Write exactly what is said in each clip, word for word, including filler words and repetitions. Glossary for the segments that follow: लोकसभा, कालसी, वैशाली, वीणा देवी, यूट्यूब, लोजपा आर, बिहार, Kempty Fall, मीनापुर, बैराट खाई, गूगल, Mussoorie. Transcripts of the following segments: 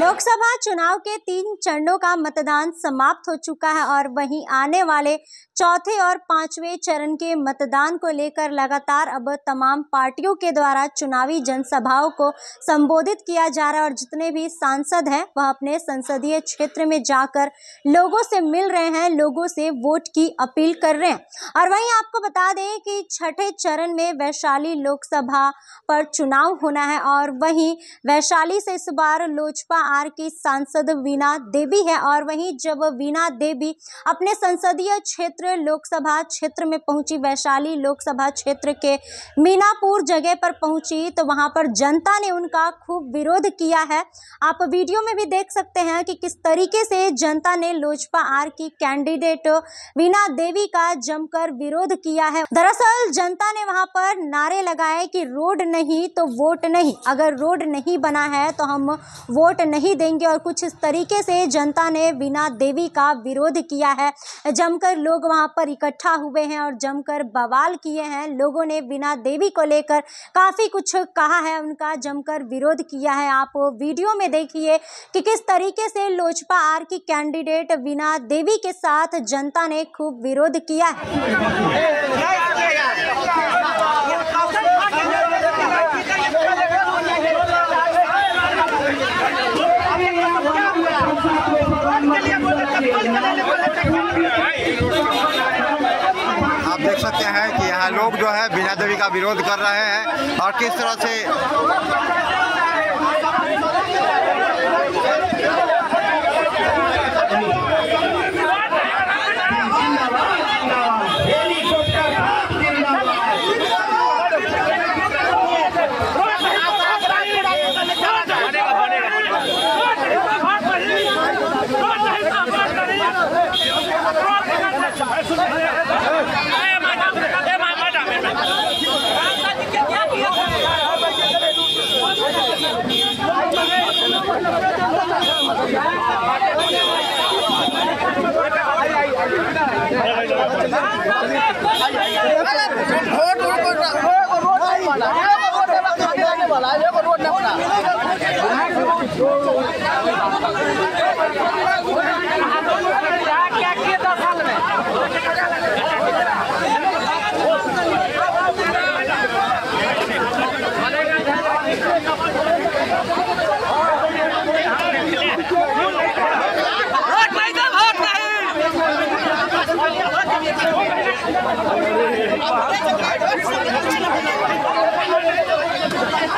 लोकसभा चुनाव के तीन चरणों का मतदान समाप्त हो चुका है और वहीं आने वाले चौथे और पांचवें चरण के मतदान को लेकर लगातार अब तमाम पार्टियों के द्वारा चुनावी जनसभाओं को संबोधित किया जा रहा है और जितने भी सांसद हैं वह अपने संसदीय क्षेत्र में जाकर लोगों से मिल रहे हैं, लोगों से वोट की अपील कर रहे हैं। और वहीं आपको बता दें कि छठे चरण में वैशाली लोकसभा पर चुनाव होना है और वहीं वैशाली से इस बार लोजपा आर की सांसद वीणा देवी है और वहीं जब वीणा देवी अपने संसदीय क्षेत्र लोकसभा क्षेत्र में पहुंची, वैशाली लोकसभा क्षेत्र के मीनापुर जगह पर पहुंची तो वहां पर जनता ने उनका खूब विरोध किया है। आप वीडियो में भी देख सकते हैं कि किस तरीके से जनता ने लोजपा आर की कैंडिडेट वीणा देवी का जमकर विरोध किया है। दरअसल जनता ने वहां पर नारे लगाए कि रोड नहीं तो वोट नहीं, अगर रोड नहीं बना है तो हम वोट नहीं देंगे और कुछ इस तरीके से जनता ने वीणा देवी का विरोध किया है। जमकर लोग वहां पर इकट्ठा हुए हैं और जमकर बवाल किए हैं। लोगों ने वीणा देवी को लेकर काफ़ी कुछ कहा है, उनका जमकर विरोध किया है। आप वीडियो में देखिए कि किस तरीके से लोजपा आर की कैंडिडेट वीणा देवी के साथ जनता ने खूब विरोध किया है। आप देख सकते हैं कि यहाँ लोग जो है वीणा देवी का विरोध कर रहे हैं और किस तरह बनता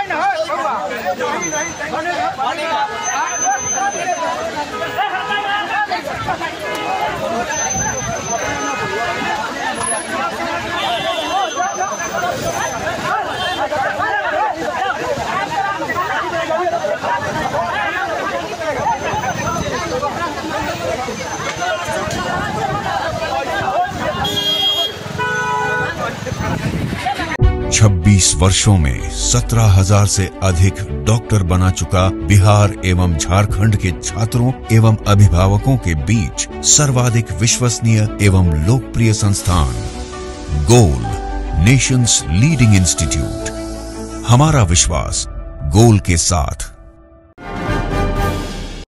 है ना। छब्बीस वर्षों में सत्रह हज़ार से अधिक डॉक्टर बना चुका बिहार एवं झारखंड के छात्रों एवं अभिभावकों के बीच सर्वाधिक विश्वसनीय एवं लोकप्रिय संस्थान गोल, नेशंस लीडिंग इंस्टीट्यूट। हमारा विश्वास गोल के साथ।